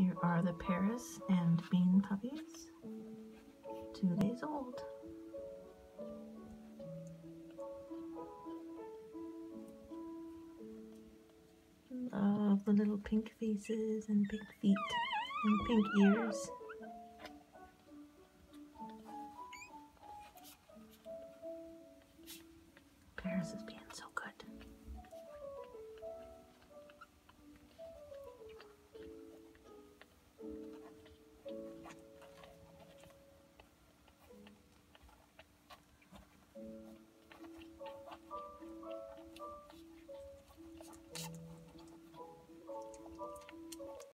Here are the Paris and Bean puppies, 2 days old. Love the little pink faces and pink feet and pink ears. Paris is beautiful.